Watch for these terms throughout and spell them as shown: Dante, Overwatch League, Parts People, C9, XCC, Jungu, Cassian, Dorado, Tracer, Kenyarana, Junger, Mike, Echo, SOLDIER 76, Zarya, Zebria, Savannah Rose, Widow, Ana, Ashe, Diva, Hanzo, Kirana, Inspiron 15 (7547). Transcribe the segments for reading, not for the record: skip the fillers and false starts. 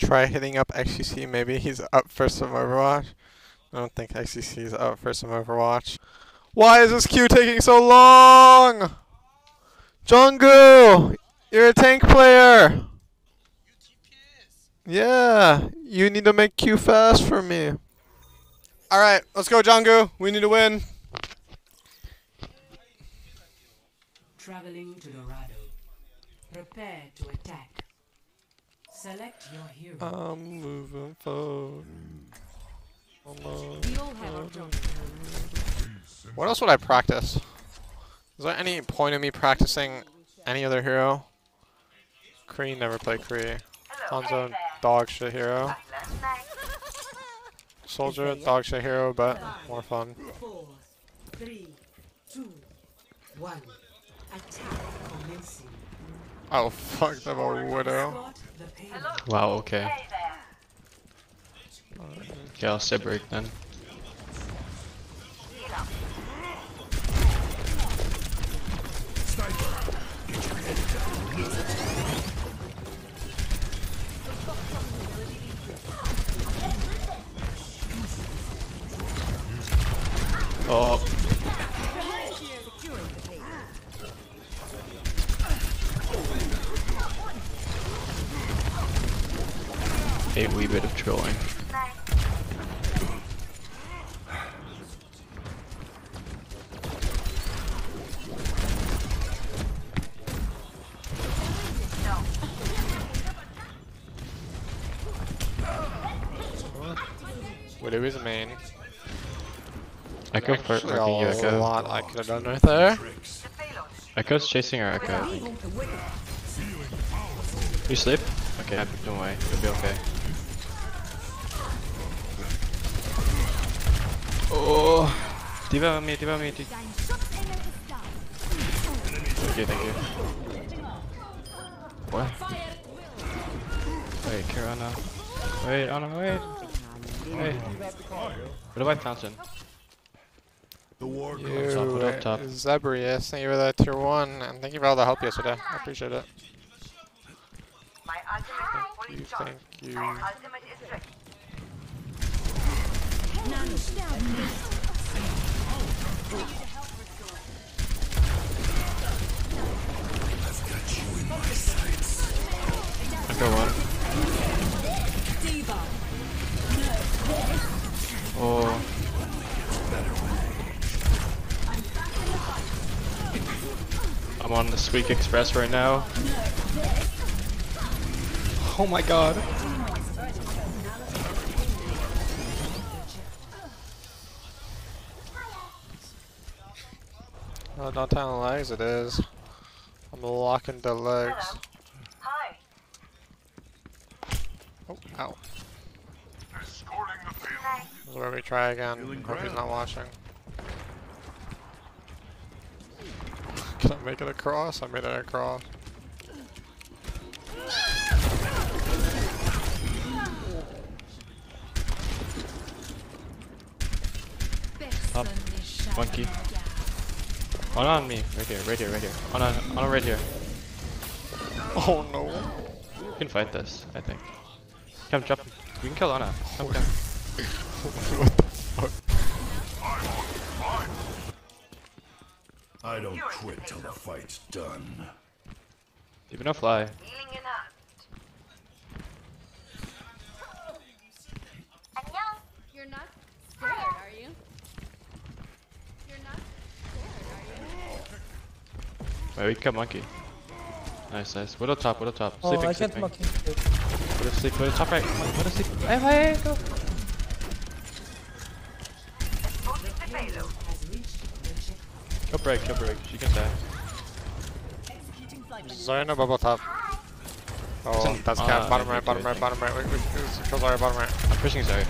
Try hitting up XCC, maybe he's up for some Overwatch. I don't think XCC is up for some Overwatch. Why is this queue taking so long? Jungu, you're a tank player. Yeah, you need to make queue fast for me. Alright, let's go Jungu, we need to win. Traveling to Dorado. Prepare to attack. Select your hero. I'm moving forward. What else would I practice? Is there any point in me practicing any other hero? Kree, never played Kree. Hanzo, dog shit hero. Soldier, dog shit hero, but more fun. 4, 3, 2, 1. Attack commencing. Oh fuck, that old Widow. Wow, okay. Okay, I'll step break then. Oh. A wee bit of trolling. Widow is main. Echo part working Echo. A lot I could have done right there. Echo's chasing our Echo. You sleep? Okay, I picked him away. It'll be okay. Oh, Diva me, Diva me. Okay, thank you. What? Wait, Kirana. Wait, Ana, wait. Hey, what about Cassian? What up top? Zebria, thank you for that tier 1, and thank you for all the help yesterday. I appreciate it. Thank you. I've got you in my sights. I got one. Oh. I'm on the Squeak Express right now. Oh my god. Oh, not down legs it is. I'm locking the legs. Hi. Oh, ow. This is where we try again. Hope he's not watching. Can I make it across? I made it across. Up. Monkey. On me. Right here, right here, right here. On right here. Oh no. You can fight this, I think. Come, drop. You can kill Ana. Come, come. What the fuck? I don't quit till the fight's done. Even a fly. You're not scared, are you? You're not scared, are you? Wait, we got monkey. Nice, nice. Widow top, Widow top. Sleeping, I can't monkey. Widow sleep, Widow top right. Widow sleep. Hey, go. Kill break, she can die. Zarya bubble top. Oh, that's cap. Bottom right, bottom right, bottom right. Wait, kill Zarya, bottom right. I'm pushing Zarya.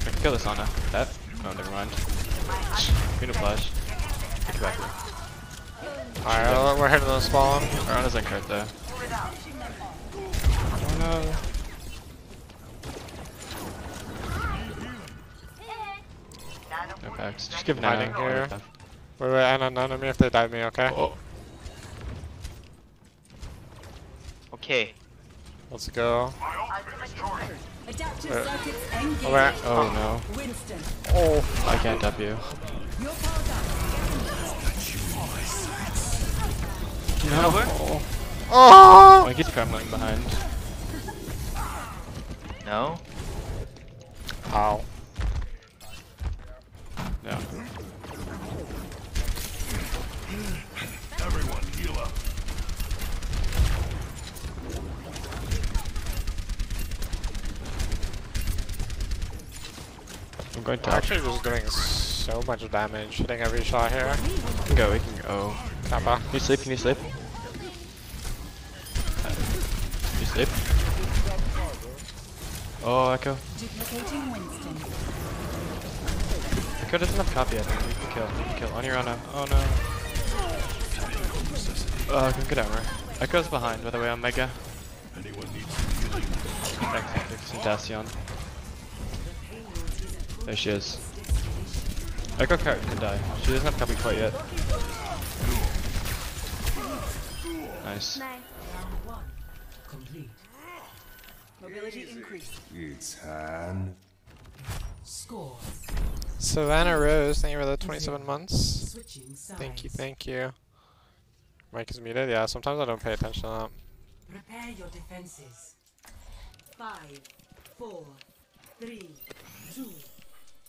I can kill this Ana. That? No, never mind. Queen of Flash. Get back there. Alright, we're heading to the spawn. Our Ana's in cart though. Oh no. No packs. Just give hiding here. Wait, wait, Ana, none of me if they dive me, okay? Oh. Okay. Let's go. Oh no. Oh, I can't W. No. Oh! I keep scrambling behind. No. Ow. No. Everyone, heal up. I'm going to actually just doing so much damage, hitting every shot here. We can go, we can go. Kappa. Can you sleep? Can you sleep? You sleep? Oh, Echo. Echo doesn't have copy, I think. We can kill. We can kill. On your Ana. Oh no. Good armor. Echo's behind, by the way, on Mega. Tassion. There she is. Echo carrot can die. She doesn't have copy quite yet. Nice. Mobility increased. It's Han. Score. Savannah Rose, thank you for the 27 months. Thank you, thank you. Mike is muted. Yeah, sometimes I don't pay attention to that. Prepare your defenses. 5, 4, 3, 2, 1.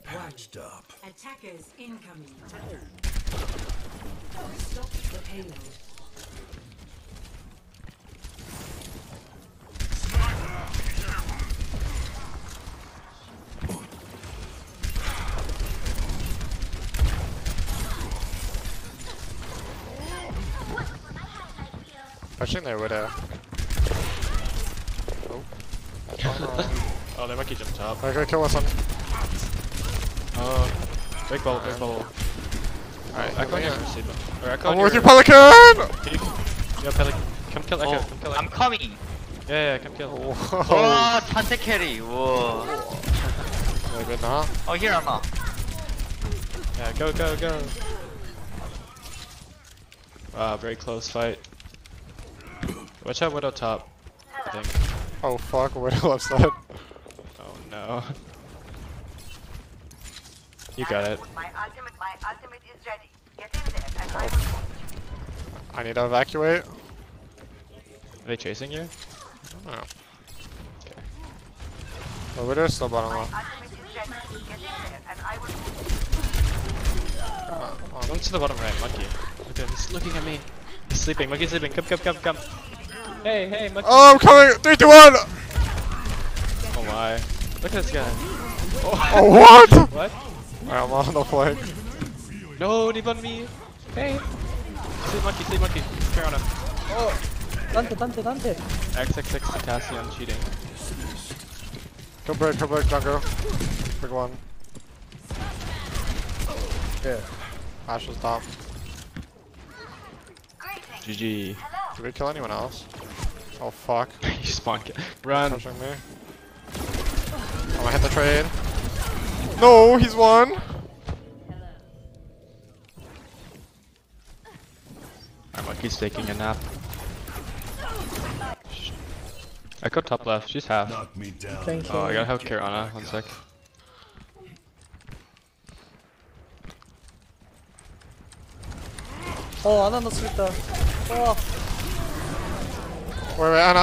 Patched up. Attackers incoming. Stop the payload. Pushing their Widow. Oh. Oh, they might keep jumping top. I gotta kill us on. Big bubble, big bubble. Alright, Echo here for Seba. I'm with your Pelican! Can you, Pelican, come kill Echo, come kill Echo. I'm coming! Yeah, come kill. Whoa. Oh, Dante carry, whoa. Good, huh? Oh, here I'm up. Yeah, go, go, go. Wow, very close fight. Watch out, Widow top. I think. Oh fuck, Widow upside. Oh no. You got it. My ultimate is ready. Get in there and I need to evacuate. Are they chasing you? I don't know. Okay. Well, Widow's still bottom low. Come to the bottom right, Monkey. Look at him, he's looking at me. He's sleeping, Monkey's sleeping. Come. Hey, hey, Monkey. Oh, I'm coming! 3, 2, 1! Oh my. Look at this guy. Oh, what? What? Alright, I'm on the flank. No, deep on me. Hey. Sleep monkey. Kirana. Oh. Dante. X, Cassian cheating. Come break, Junger. Big one. Yeah. Ashe is top. GG. Did we kill anyone else? Oh fuck. You spawn kill. Run. Me. I'm gonna hit the trade. No, he's won. Alright, Monkey's taking a nap. I go top left, she's half. Thank you. Oh, I gotta have Kirana, one sec. Oh, Ana no sweeter. Oh. Wait, Ana!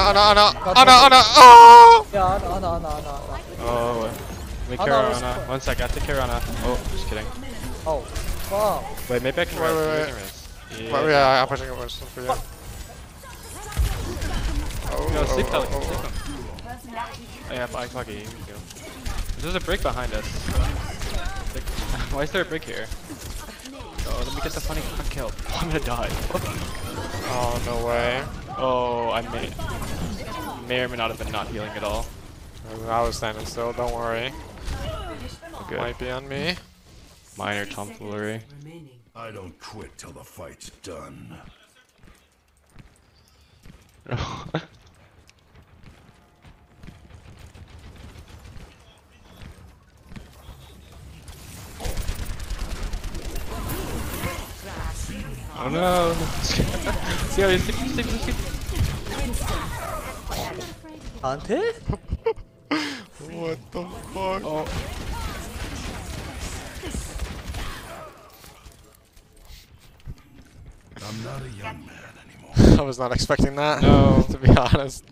Oh! Yeah, Ana. Oh, wait. We Kirana. One sec, I have to Kirana. Oh, just kidding. Oh, wow. Wait, maybe I can raise. Yeah, I'm pushing it once for you. No, sleep Pelican, sleep Pelican. Oh yeah, I clock it, you can go. There's a brick behind us. Why is there a brick here? Oh, let me get the funny kill. Oh, I'm gonna die. Oh, no way. Oh, I may or may not have been not healing at all. I was standing still, don't worry. Okay. Might be on me. Minor tomfoolery. I don't quit till the fight's done. Oh no! See how he's sleeping. Dante? What the fuck? Oh. I'm not a young man anymore. I was not expecting that. No, to be honest.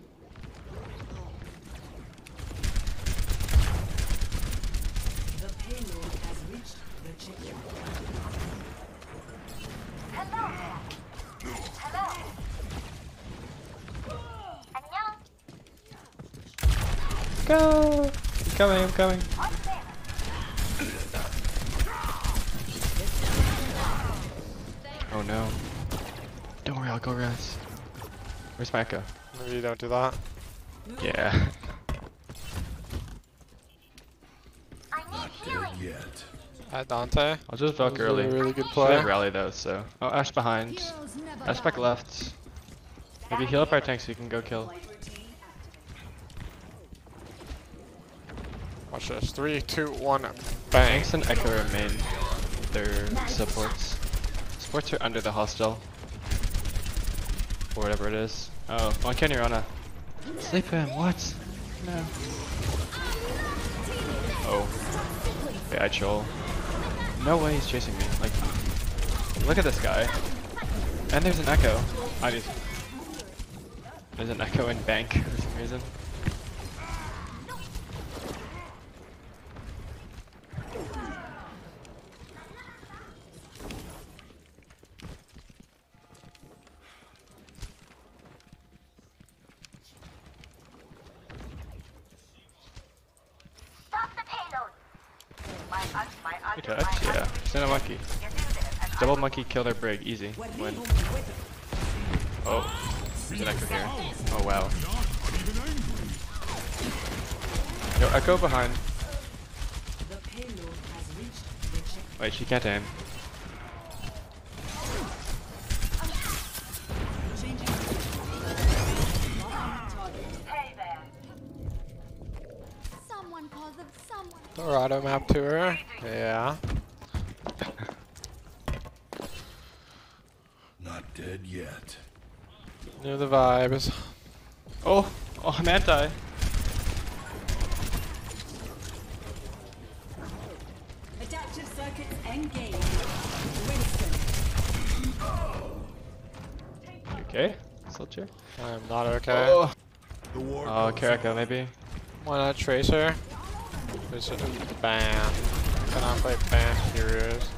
Go! I'm coming, I'm coming. Oh no. Don't worry, I'll go rest. Where's my Echo? Maybe you don't do that. Yeah. I need healing. Yet. At Dante. I'll just fuck early. Really good play. Should I rally though, so. Oh, Ashe behind. Ashe back left. Maybe heal up our tank so you can go kill. Watch this. 3, 2, 1. Bang. Tanks and Echo are main. They're supports. Supports are under the hostile. Or whatever it is. Oh, on Kenyarana. Sleep him, what? No. Oh. Yeah, I troll. No way he's chasing me. Like, look at this guy. And there's an Echo. I just. There's an Echo in bank for some reason. Good touch, yeah. Send a monkey. Double monkey, kill their brig, easy. Win. Oh, there's an Echo here. Oh wow. Yo, Echo behind. Wait, she can't aim. Dorado map to her. Yeah. Not dead yet. Knew the vibes. Oh, oh, I'm anti. Adaptive circuits engaged. You okay, soldier? I am not okay. Oh, Kirana, maybe. Why not Tracer? This is banned. Cannot play banned heroes.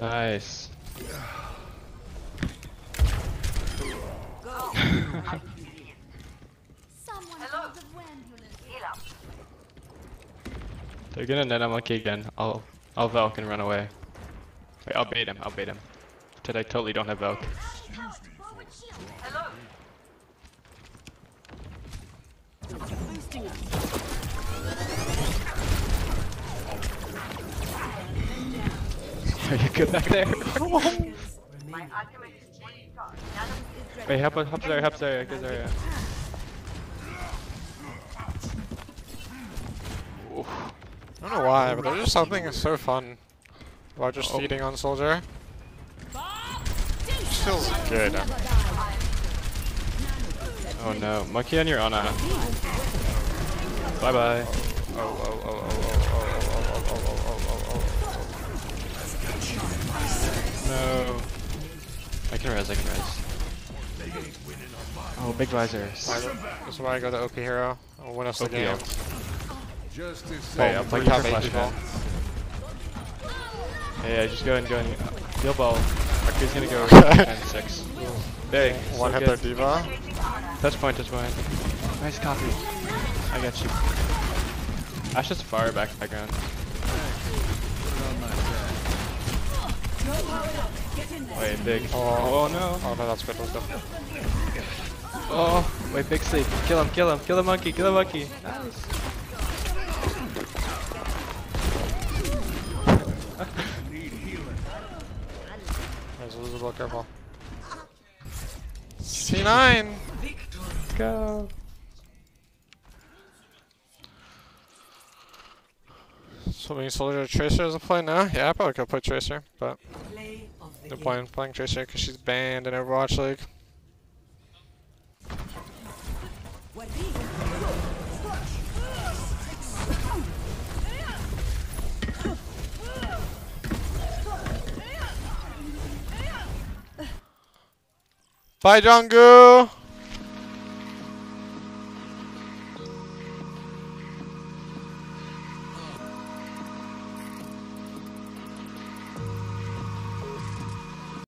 Nice. They're gonna net him like again. I'll Valk and run away. Wait, I'll bait him. I'll bait him. I totally don't have Valk. Are you good back there? Wait, help Zarya, help Zarya, get Zarya. I don't know why, but there's just something that's so fun about just feeding on soldier. Feels good. Oh no, monkey on your Ana. Bye bye. No. I can res. Oh, big visor. That's why I go to OP hero. I'll win us the game. Hey, I'll play top flashball. Hey, just go and heal ball. He's gonna go 9-6. Big. One hit their Diva. Touch point. Nice copy. I got you. Ashe just fire back background. Wait, big. Oh, oh no. Oh no, that's good. Let's go. Oh, wait, big sleep. Kill him. Kill the monkey. Nice. Careful. C9! Go! So many soldier Tracer as a play now? Yeah, I probably could play Tracer, but. No point in playing Tracer because she's banned in Overwatch League. Bye, Jungu!